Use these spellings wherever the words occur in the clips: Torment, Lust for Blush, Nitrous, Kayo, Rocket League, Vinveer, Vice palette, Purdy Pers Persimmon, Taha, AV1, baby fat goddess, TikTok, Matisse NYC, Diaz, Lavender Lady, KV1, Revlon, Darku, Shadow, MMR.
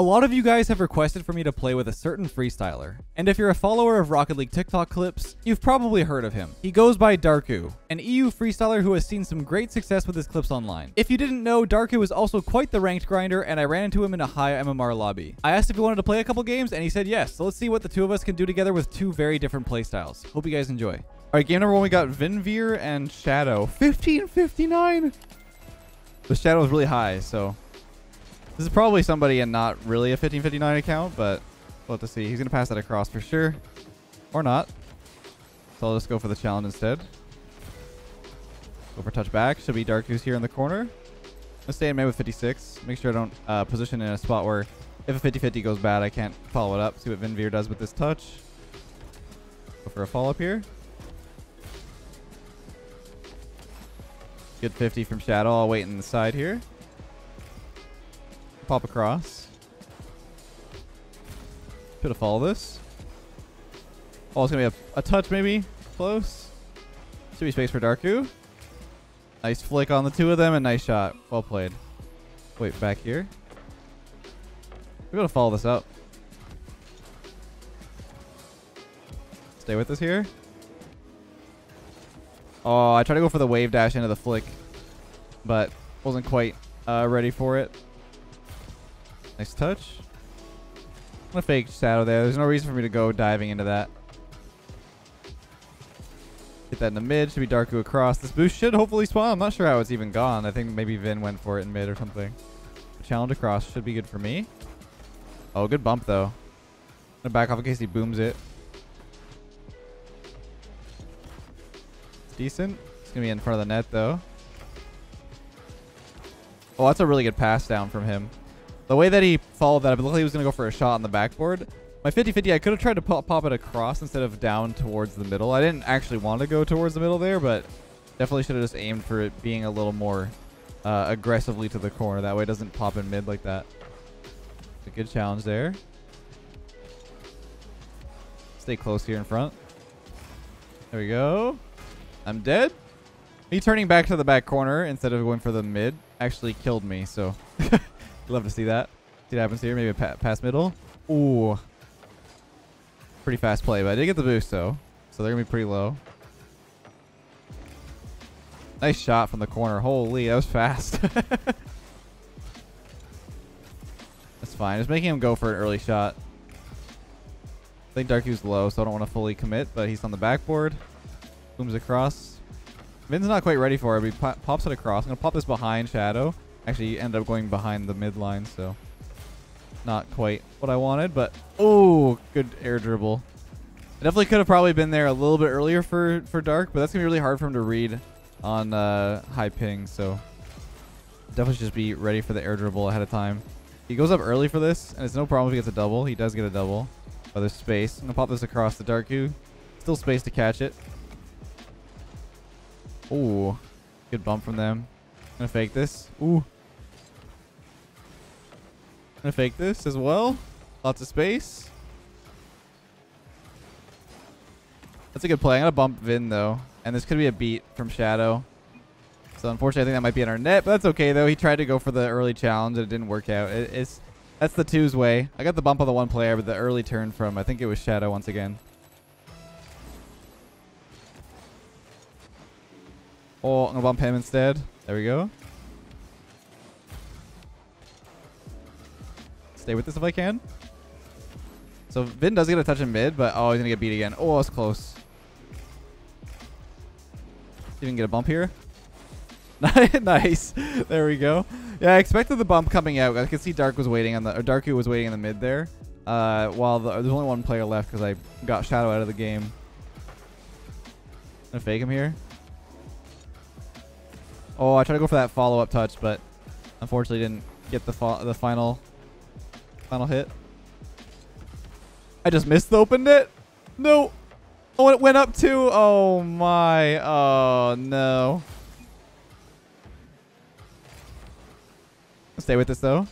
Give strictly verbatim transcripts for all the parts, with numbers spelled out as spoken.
A lot of you guys have requested for me to play with a certain freestyler, and if you're a follower of Rocket League TikTok clips, you've probably heard of him. He goes by Darku, an E U freestyler who has seen some great success with his clips online. If you didn't know, Darku is also quite the ranked grinder, and I ran into him in a high M M R lobby. I asked if he wanted to play a couple games, and he said yes, so let's see what the two of us can do together with two very different playstyles. Hope you guys enjoy. Alright, game number one, we got Vinveer and Shadow. fifteen fifty-nine! The Shadow is really high, so... This is probably somebody and not really a fifteen fifty-nine account, but we'll have to see. He's going to pass that across for sure. Or not. So I'll just go for the challenge instead. Go for touchback. Should be Darku's here in the corner. Let's stay in mid with fifty-six. Make sure I don't uh, position in a spot where if a fifty fifty goes bad, I can't follow it up. See what Vinveer does with this touch. Go for a follow up here. Good fifty from Shadow. I'll wait in the side here. Pop across. Could have followed this. Oh, it's going to be a, a touch maybe. Close. Should be space for Darku. Nice flick on the two of them and nice shot. Well played. Wait, back here. We're going to follow this up. Stay with us here. Oh, I tried to go for the wave dash into the flick, but wasn't quite uh, ready for it. Nice touch. I'm gonna fake Shadow there. There's no reason for me to go diving into that. Get that in the mid. Should be Darku across. This boost should hopefully spawn. I'm not sure how it's even gone. I think maybe Vin went for it in mid or something. Challenge across should be good for me. Oh, good bump though. I'm gonna back off in case he booms it. Decent. It's gonna be in front of the net though. Oh, that's a really good pass down from him. The way that he followed that up, it looked like he was going to go for a shot on the backboard. My fifty fifty, I could have tried to pop, pop it across instead of down towards the middle. I didn't actually want to go towards the middle there, but definitely should have just aimed for it being a little more uh, aggressively to the corner. That way it doesn't pop in mid like that. A good challenge there. Stay close here in front. There we go. I'm dead. Me turning back to the back corner instead of going for the mid actually killed me, so... Love to see that. See what happens here. Maybe a pa pass middle. Ooh. Pretty fast play, but I did get the boost though. So they're going to be pretty low. Nice shot from the corner. Holy, that was fast. That's fine. Just making him go for an early shot. I think Darku's low, so I don't want to fully commit, but he's on the backboard. Booms across. Vin's not quite ready for it, but he pop pops it across. I'm going to pop this behind Shadow. Actually, you ended up going behind the midline, so not quite what I wanted, but oh, good air dribble. I definitely could have probably been there a little bit earlier for, for Dark, but that's going to be really hard for him to read on uh, high ping, so definitely just be ready for the air dribble ahead of time. He goes up early for this, and it's no problem if he gets a double. He does get a double, but there's space. I'm going to pop this across the Darku. Still space to catch it. Oh, good bump from them. Gonna fake this. Ooh. Gonna fake this as well. Lots of space. That's a good play. I'm gonna bump Vin though. And this could be a beat from Shadow. So unfortunately I think that might be in our net, but that's okay though. He tried to go for the early challenge and it didn't work out. It, it's that's the two's way. I got the bump on the one player, but the early turn from I think it was Shadow once again. Oh, I'm gonna bump him instead. There we go. Stay with this if I can. So Vin does get a touch in mid, but oh, he's going to get beat again. Oh, it's close. Even get a bump here. Nice. There we go. Yeah, I expected the bump coming out. I could see Dark was waiting on the, or Darku was waiting in the mid there. Uh, while the, there's only one player left because I got Shadow out of the game. I'm going to fake him here. Oh, I tried to go for that follow-up touch, but unfortunately didn't get the the final final hit. I just missed opened it. No. Oh, it went up too. Oh, my. Oh, no. Let's stay with this, though.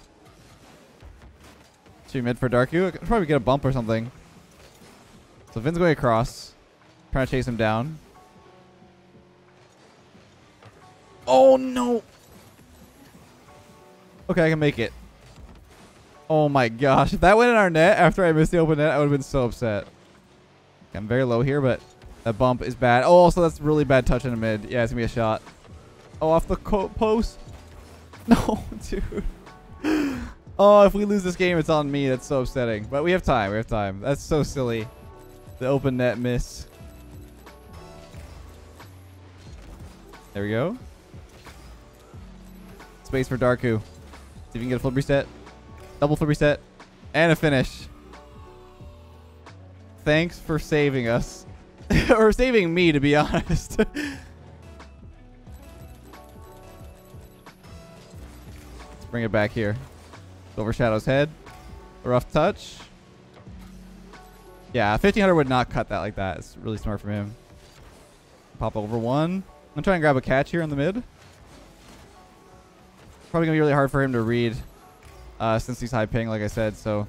Shoot mid for Darku. I could probably get a bump or something. So Vin's going across. Trying to chase him down. Oh, no. Okay, I can make it. Oh my gosh. If that went in our net after I missed the open net, I would have been so upset. I'm very low here, but that bump is bad. Oh, also that's really bad touch in the mid. Yeah, it's going to be a shot. Oh, off the co post. No, dude. Oh, if we lose this game, it's on me. That's so upsetting. But we have time. We have time. That's so silly. The open net miss. There we go. Space for Darku. See if you can get a flip reset. Double flip reset. And a finish. Thanks for saving us. Or saving me, to be honest. Let's bring it back here. Over Shadow's head. A rough touch. Yeah, fifteen hundred would not cut that like that. It's really smart from him. Pop over one. I'm going to try and grab a catch here in the mid. Probably going to be really hard for him to read uh, since he's high ping, like I said. So I'm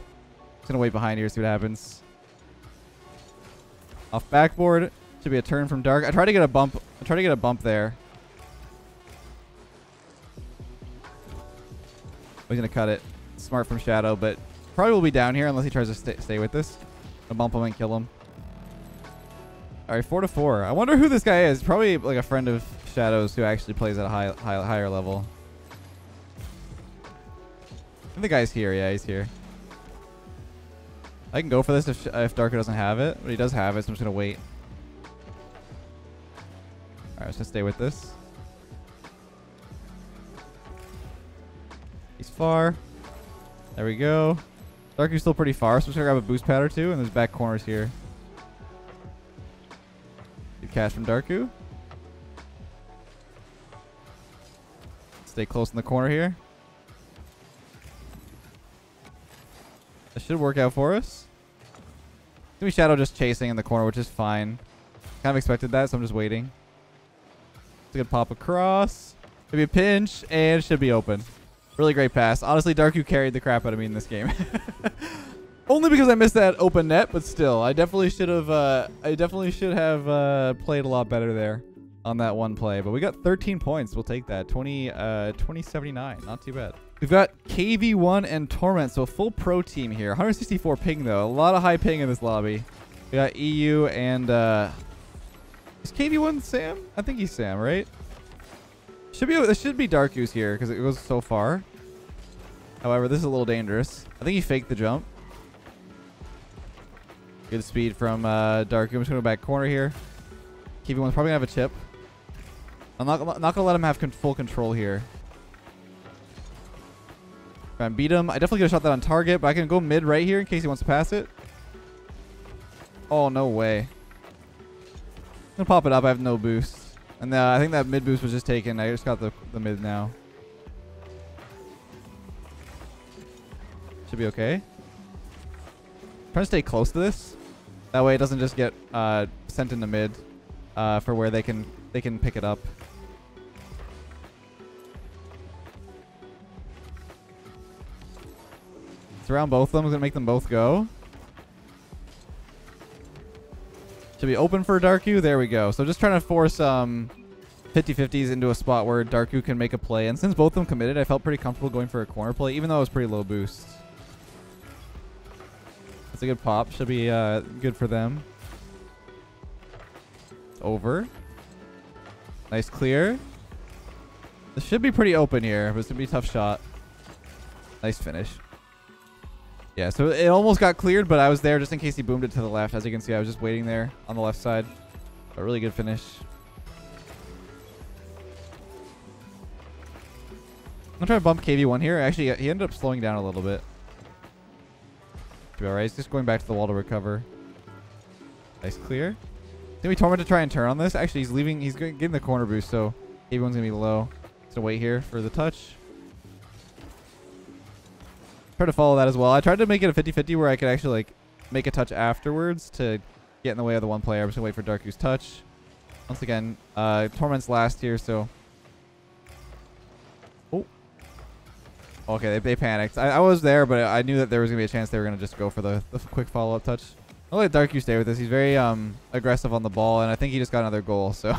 going to wait behind here, see what happens. Off backboard. Should be a turn from Dark. I tried to get a bump. I tried to get a bump there. He's going to cut it. Smart from Shadow, but probably will be down here unless he tries to st stay with this. I'll bump him and kill him. All right, four to four. I wonder who this guy is. Probably like a friend of Shadow's who actually plays at a high, high, higher level. I think the guy's here. Yeah, he's here. I can go for this if, if Darker doesn't have it, but he does have it, so I'm just gonna wait. All right, let's just stay with this. He's far. There we go. Darku's still pretty far, so I'm just gonna grab a boost pad or two, and there's back corners here. Good catch from Darku. Stay close in the corner here. That should work out for us. It's gonna be Shadow just chasing in the corner, which is fine. Kind of expected that, so I'm just waiting. It's gonna pop across. Maybe a pinch, and it should be open. Really great pass. Honestly, Darku carried the crap out of me in this game. Only because I missed that open net, but still, I definitely should have. Uh, I definitely should have uh, played a lot better there on that one play. But we got thirteen points. We'll take that. twenty seventy-nine. Not too bad. We've got K V one and Torment, so a full pro team here. one sixty-four ping though. A lot of high ping in this lobby. We got E U and uh, is K V one Sam? I think he's Sam, right? Should be, it should be Darku's here because it goes so far. However, this is a little dangerous. I think he faked the jump. Good speed from uh, Darku. I'm just going to go back corner here. K V one's probably going to have a chip. I'm not, not going to let him have con full control here. Try and beat him. I definitely could have shot that on target, but I can go mid right here in case he wants to pass it. Oh, no way. I'm going to pop it up. I have no boost. And uh, I think that mid boost was just taken. I just got the, the mid now. Should be okay. I'm trying to stay close to this. That way it doesn't just get uh, sent in the mid uh, for where they can they can pick it up. It's around both of them. I'm going to make them both go. Should be open for Darku. There we go. So just trying to force um, fifty fifties into a spot where Darku can make a play. And since both of them committed, I felt pretty comfortable going for a corner play, even though it was pretty low boost. That's a good pop. Should be uh, good for them. It's over. Nice clear. This should be pretty open here, but it's going to be a tough shot. Nice finish. Yeah, so it almost got cleared, but I was there just in case he boomed it to the left. As you can see, I was just waiting there on the left side. A really good finish. I'm going to try to bump K V one here. Actually, he ended up slowing down a little bit. Should be all right. He's just going back to the wall to recover. Nice clear. I think we Torment to try and turn on this. Actually, he's leaving. He's getting the corner boost, so K V one's going to be low. So wait here for the touch. Try to follow that as well. I tried to make it a fifty fifty where I could actually like make a touch afterwards to get in the way of the one player. I'm just gonna wait for Darku's touch. Once again, uh, Torment's last here, so. Oh. Okay, they, they panicked. I, I was there, but I knew that there was gonna be a chance they were gonna just go for the, the quick follow-up touch. I'll let Darku stay with this. He's very um aggressive on the ball, and I think he just got another goal. So,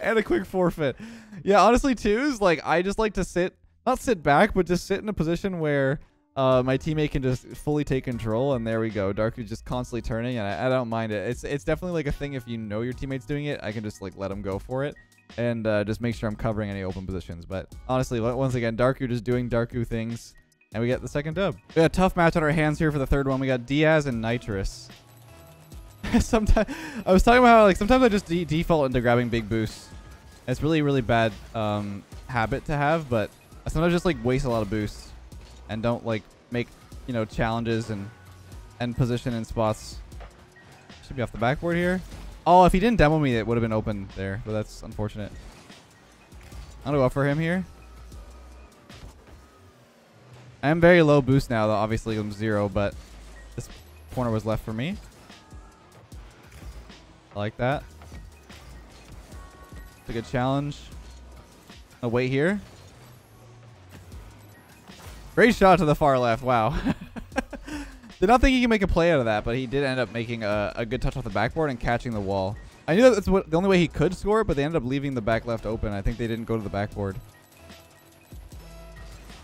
and a quick forfeit. Yeah, honestly, twos like I just like to sit. Not sit back, but just sit in a position where Uh, my teammate can just fully take control, and there we go. Darku just constantly turning, and I, I don't mind it. It's it's definitely like a thing if you know your teammate's doing it. I can just like let him go for it, and uh, just make sure I'm covering any open positions. But honestly, once again, Darku just doing Darku things, and we get the second dub. We got a tough match on our hands here for the third one. We got Diaz and Nitrous. Sometimes I was talking about how like sometimes I just de default into grabbing big boosts. It's really really bad um, habit to have, but I sometimes just like waste a lot of boosts. And don't like make, you know, challenges and and position in spots. Should be off the backboard here. Oh, if he didn't demo me, it would have been open there, but that's unfortunate. I'm gonna go up for him here. I am very low boost now, though. Obviously I'm zero, but this corner was left for me. I like that. It's a good challenge. I'll wait here. Great shot to the far left. Wow. Did not think he could make a play out of that, but he did end up making a, a good touch off the backboard and catching the wall. I knew that's what, the only way he could score, but they ended up leaving the back left open. I think they didn't go to the backboard.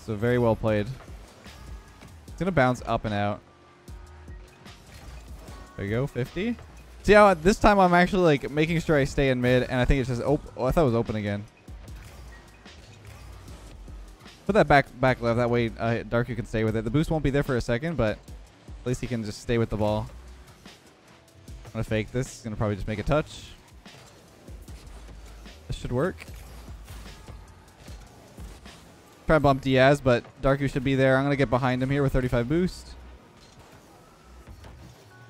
So very well played. It's going to bounce up and out. There you go, fifty. See how at this time I'm actually like making sure I stay in mid, and I think it's just open. Oh, I thought it was open again. Put that back back left, that way uh, Darku can stay with it. The boost won't be there for a second, but at least he can just stay with the ball. I'm going to fake this. Going to probably just make a touch. This should work. Try to bump Diaz, but Darku should be there. I'm going to get behind him here with thirty-five boost.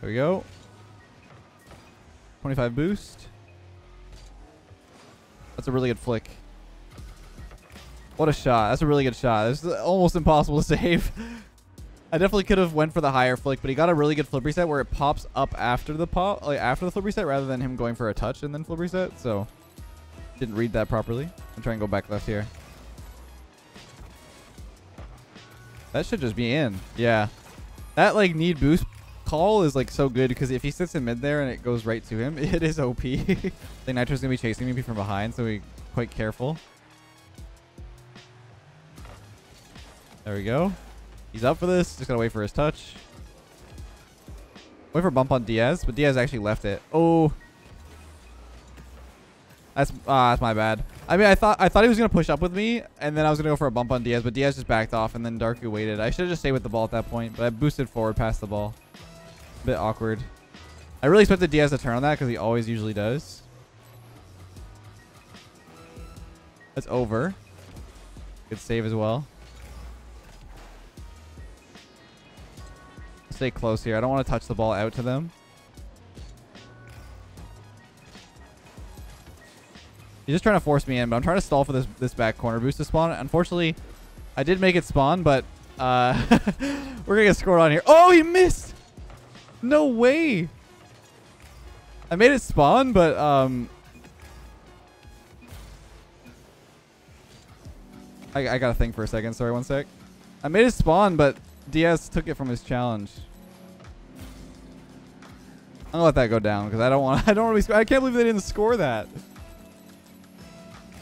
There we go. twenty-five boost. That's a really good flick. What a shot. That's a really good shot. It's almost impossible to save. I definitely could have went for the higher flick, but he got a really good flip reset where it pops up after the pop, like after the flip reset rather than him going for a touch and then flip reset. So didn't read that properly. I'm trying to go back left here. That should just be in. Yeah. That like need boost call is like so good because if he sits in mid there and it goes right to him, it is O P. I think Nitro's going to be chasing me from behind, so we quite careful. There we go. He's up for this. Just gotta wait for his touch. Wait for a bump on Diaz, but Diaz actually left it. Oh, that's ah, that's my bad. I mean, I thought I thought he was gonna push up with me, and then I was gonna go for a bump on Diaz, but Diaz just backed off, and then Darku waited. I should have just stayed with the ball at that point, but I boosted forward past the ball. A bit awkward. I really expected Diaz to turn on that because he always usually does. That's over. Good save as well. Stay close here. I don't want to touch the ball out to them. He's just trying to force me in, but I'm trying to stall for this this back corner boost to spawn. Unfortunately, I did make it spawn, but uh, we're gonna get scored on here. Oh, he missed! No way! I made it spawn, but um, I I gotta think for a second. Sorry, one sec. I made it spawn, but Diaz took it from his challenge. I'm gonna let that go down because I don't want. I don't want to be. I can't believe they didn't score that.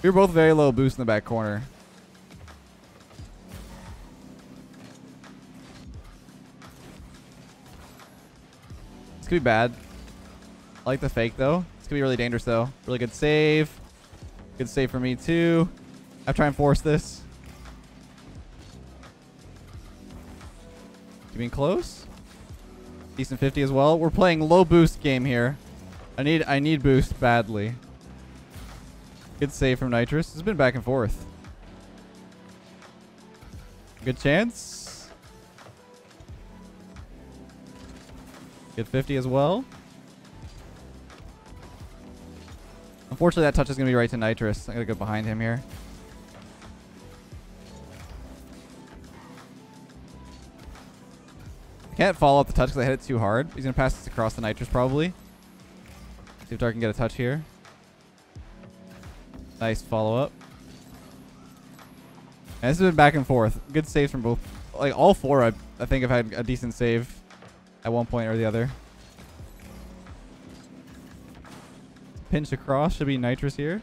We were both very low boost in the back corner. This could be bad. I like the fake though. It's gonna be really dangerous though. Really good save. Good save for me too. I try and force this. Being close. Decent fifty as well. We're playing low boost game here. I need I need boost badly. Good save from Nitrous. It's been back and forth. Good chance. Good fifty as well. Unfortunately that touch is going to be right to Nitrous. I'm going to go behind him here. Can't follow up the touch because I hit it too hard. He's going to pass this across the Nitrous probably. See if Dark can get a touch here. Nice follow up. And this has been back and forth. Good saves from both. Like all four I, I think I've had a decent save at one point or the other. Pinch across. Should be Nitrous here.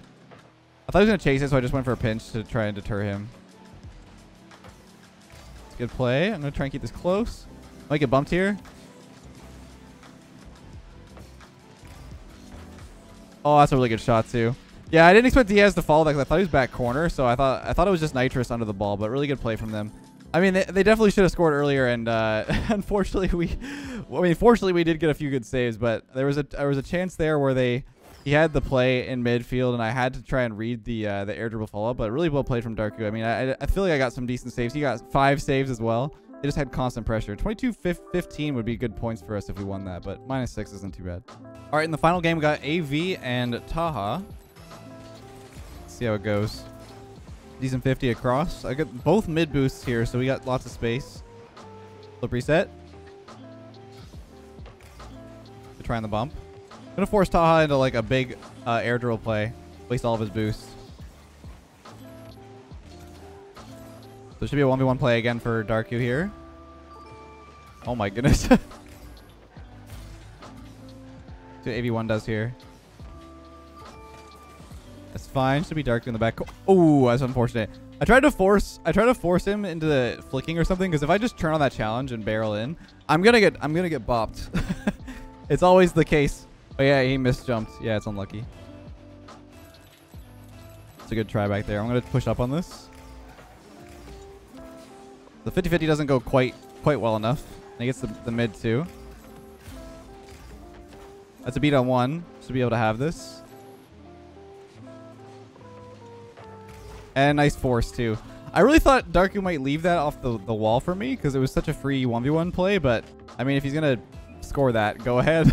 I thought he was going to chase it, so I just went for a pinch to try and deter him. Good play. I'm going to try and keep this close. Might get bumped here. Oh, that's a really good shot, too. Yeah, I didn't expect Diaz to follow that because I thought he was back corner. So I thought I thought it was just Nitrous under the ball, but really good play from them. I mean, they, they definitely should have scored earlier, and uh, unfortunately, we, I mean, fortunately, we did get a few good saves, but there was a there was a chance there where they he had the play in midfield, and I had to try and read the uh, the air dribble follow up, but really well played from Darku. I mean, I, I feel like I got some decent saves. He got five saves as well. They just had constant pressure. twenty-two fifteen would be good points for us if we won that, but minus six isn't too bad. All right, in the final game, we got A V and Taha. Let's see how it goes. Decent fifty across. I got both mid boosts here, so we got lots of space. Flip reset. They're trying the bump. Gonna force Taha into like a big uh, air drill play. Waste all of his boosts. So it should be a one v one play again for Darku here. Oh my goodness. See what A V one does here. That's fine. Should be Darku in the back. Oh, that's unfortunate. I tried to force I tried to force him into the flicking or something, because if I just turn on that challenge and barrel in, I'm gonna get I'm gonna get bopped. It's always the case. Oh yeah, he misjumped. Yeah, it's unlucky. It's a good try back there. I'm gonna push up on this. The fifty fifty doesn't go quite quite well enough. And he gets the, the mid too. That's a beat on one. Should be able to have this. And nice force too. I really thought Darku might leave that off the, the wall for me because it was such a free one v one play, but I mean, if he's gonna score that, go ahead.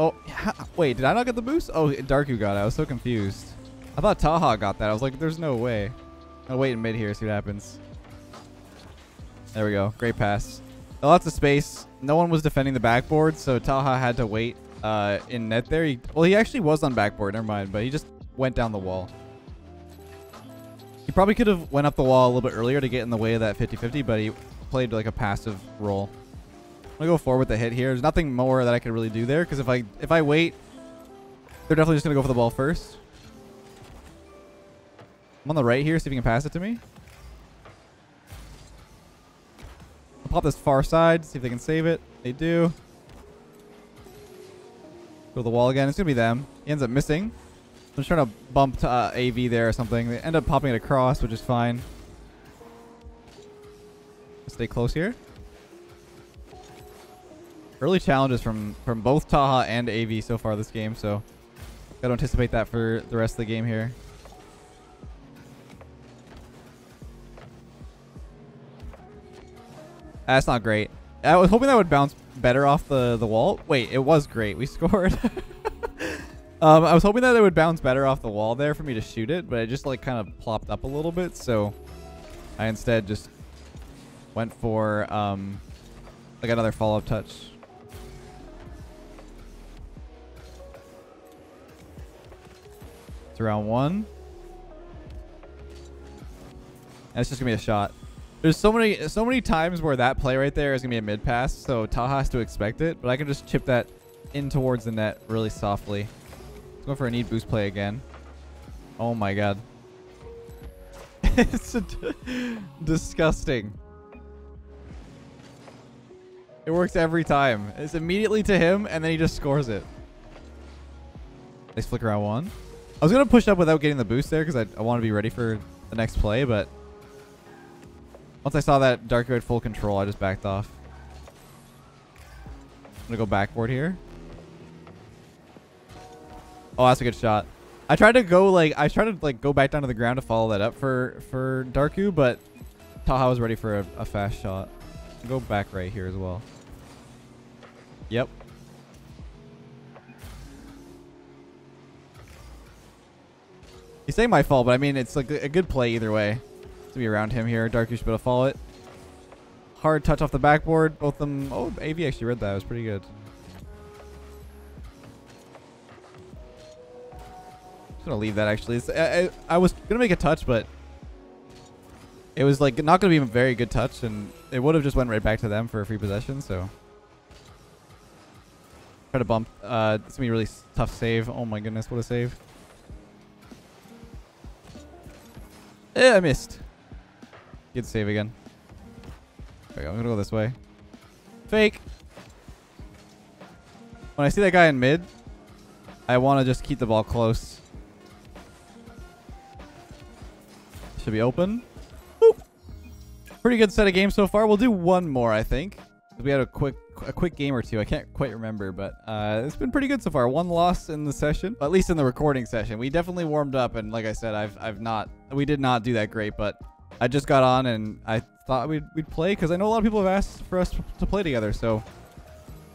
Oh, wait, did I not get the boost? Oh, Darku got it. I was so confused. I thought Taha got that. I was like, there's no way. I'll wait in mid here, see what happens. There we go. Great pass. Lots of space. No one was defending the backboard, so Taha had to wait uh, in net there. He, well, he actually was on backboard. Never mind, but he just went down the wall. He probably could have went up the wall a little bit earlier to get in the way of that fifty fifty, but he played like a passive role. I'm gonna go forward with the hit here. There's nothing more that I could really do there, because if I if I wait, they're definitely just gonna go for the ball first. I'm on the right here, see if you can pass it to me. I'll pop this far side, see if they can save it. They do. Go to the wall again. It's gonna be them. He ends up missing. I'm just trying to bump to uh, A V there or something. They end up popping it across, which is fine. Stay close here. Early challenges from, from both Taha and A V so far this game, so gotta anticipate that for the rest of the game here. That's not great. I was hoping that would bounce better off the, the wall. Wait, it was great. We scored. um, I was hoping that it would bounce better off the wall there for me to shoot it, but it just like kind of plopped up a little bit, so I instead just went for um, like another follow-up touch. Round one. That's just gonna be a shot. There's so many so many times where that play right there is gonna be a mid pass, so Taha has to expect it, but I can just chip that in towards the net really softly. Let's go for a need boost play again. Oh my god. It's disgusting. It works every time. It's immediately to him and then he just scores it. Nice flick around one. I was going to push up without getting the boost there because I, I want to be ready for the next play, but once I saw that Darku had full control, I just backed off. I'm going to go backboard here. Oh, that's a good shot. I tried to go like, I tried to like go back down to the ground to follow that up for, for Darku, but Taha was ready for a, a fast shot. Go back right here as well. Yep. He's saying my fault, but I mean, it's like a good play either way. To be around him here. Darku should be able to follow it. Hard touch off the backboard. Both of them. Oh, A V actually read that. It was pretty good. Just gonna leave that actually. I, I, I was gonna make a touch, but it was like not gonna be a very good touch, and it would have just went right back to them for a free possession. So try to bump. Uh, it's gonna be a really tough save. Oh my goodness, what a save! Eh, I missed. Good save again. Okay, I'm gonna go this way. Fake. When I see that guy in mid, I want to just keep the ball close. Should be open. Boop. Pretty good set of games so far. We'll do one more, I think. We had a quick a quick game or two. I can't quite remember, but uh, it's been pretty good so far. One loss in the session, at least in the recording session. We definitely warmed up, and like I said, I've I've not we did not do that great, but I just got on and I thought we'd we'd play because I know a lot of people have asked for us to play together. So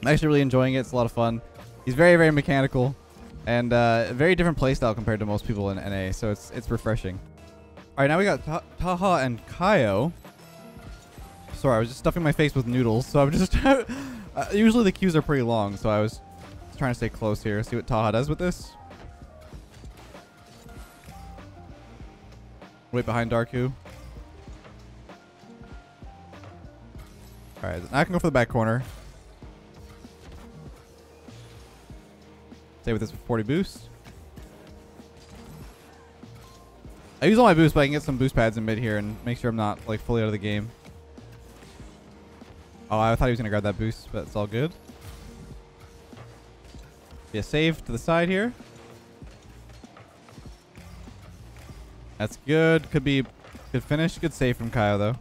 I'm actually really enjoying it. It's a lot of fun. He's very very mechanical, and uh, very different playstyle compared to most people in N A. So it's it's refreshing. All right, now we got Ta Taha and Kayo. Sorry, I was just stuffing my face with noodles, so I'm just... uh, usually the queues are pretty long, so I was trying to stay close here. See what Taha does with this. Wait behind Darku. Alright, now I can go for the back corner. Stay with this for forty boost. I use all my boost, but I can get some boost pads in mid here and make sure I'm not like fully out of the game. Oh, I thought he was going to grab that boost, but it's all good. Yeah, save to the side here. That's good. Could be good finish. Good save from Kayo, though.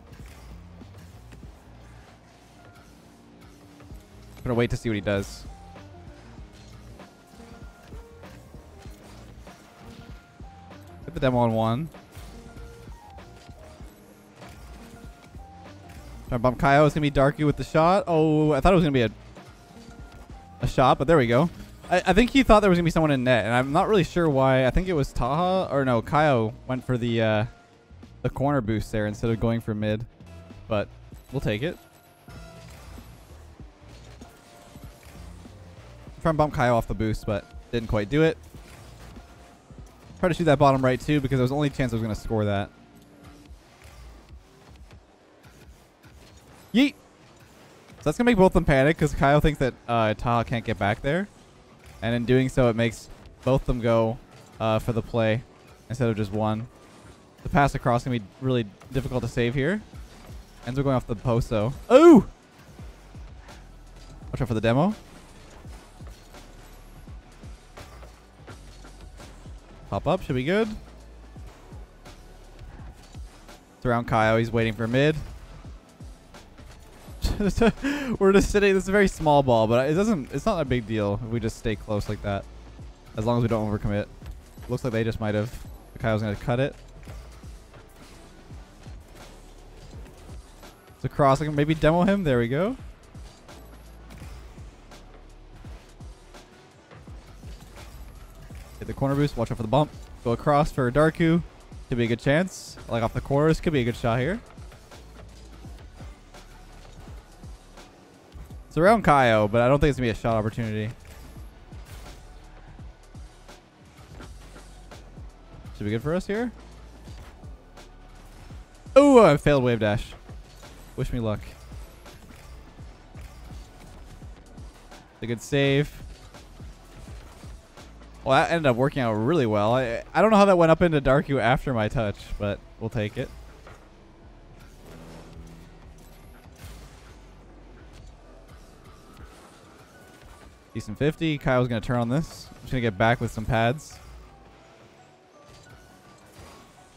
I'm going to wait to see what he does. Hit the demo on one. Trying to bump Kayo. It's going to be Darky with the shot. Oh, I thought it was going to be a a shot, but there we go. I, I think he thought there was going to be someone in net, and I'm not really sure why. I think it was Taha, or no, Kayo went for the uh, the corner boost there instead of going for mid, but we'll take it. Trying to bump Kayo off the boost, but didn't quite do it. Try to shoot that bottom right, too, because there was the only chance I was going to score that. Yeet! So that's going to make both of them panic because Kayo thinks that uh, Taha can't get back there. And in doing so, it makes both of them go uh, for the play instead of just one. The pass across is going to be really difficult to save here. Ends up going off the post, though. Ooh! Watch out for the demo. Pop up. Should be good. It's around Kayo. He's waiting for mid. We're just sitting. This is a very small ball, but it doesn't. It's not a big deal if we just stay close like that, as long as we don't overcommit. Looks like they just might have. Kyle's gonna cut it. It's a cross. I can maybe demo him. There we go. Hit the corner boost. Watch out for the bump. Go across for Darku. Could be a good chance. Like off the corners. Could be a good shot here. It's around Kayo, but I don't think it's going to be a shot opportunity. Should be good for us here. Oh, I failed wave dash. Wish me luck. A good save. Well, that ended up working out really well. I, I don't know how that went up into Darku after my touch, but we'll take it. Decent fifty. Kyle's going to turn on this. I'm just going to get back with some pads.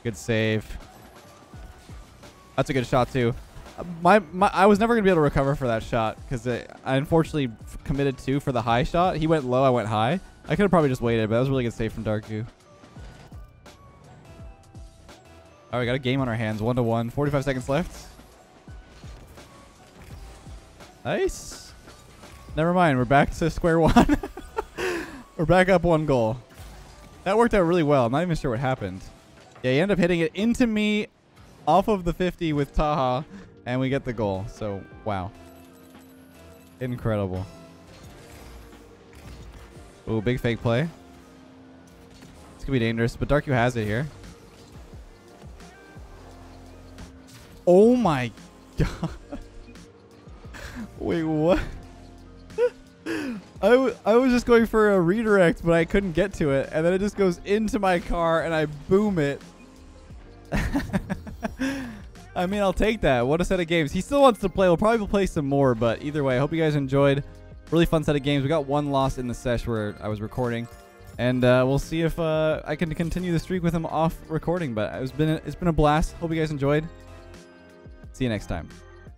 Good save. That's a good shot, too. Uh, my, my, I was never going to be able to recover for that shot because I unfortunately committed two for the high shot. He went low. I went high. I could have probably just waited, but that was a really good save from Darku. All right, we got a game on our hands. One to one. forty-five seconds left. Nice. Never mind, we're back to square one. We're back up one goal. That worked out really well. I'm not even sure what happened. Yeah, you end up hitting it into me off of the fifty with Taha, and we get the goal. So, wow. Incredible. Ooh, big fake play. It's going to be dangerous, but Darku has it here. Oh my god. Wait, what? I, w I was just going for a redirect, but I couldn't get to it. And then it just goes into my car and I boom it. I mean, I'll take that. What a set of games. He still wants to play. We'll probably play some more, but either way, I hope you guys enjoyed. Really fun set of games. We got one loss in the sesh where I was recording, and uh, we'll see if uh, I can continue the streak with him off recording, but it's been, a, it's been a blast. Hope you guys enjoyed. See you next time.